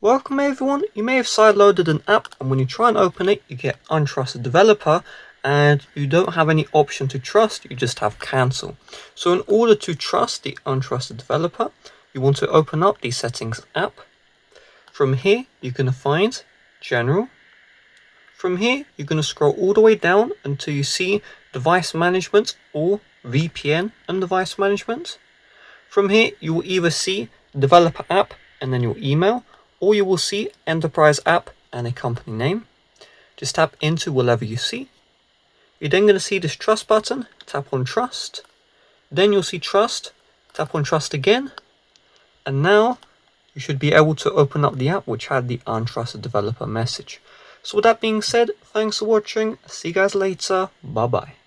Welcome everyone, you may have sideloaded an app and when you try and open it you get untrusted developer and you don't have any option to trust, you just have cancel. So in order to trust the untrusted developer, you want to open up the settings app. From here you're going to find general. From here you're going to scroll all the way down until you see device management or VPN and device management. From here you will either see developer app and then your email, or you will see enterprise app and a company name. Just tap into whatever you see. You're then going to see this trust button, tap on trust. Then you'll see trust, tap on trust again. And now you should be able to open up the app which had the untrusted developer message. So with that being said, thanks for watching. See you guys later. Bye bye.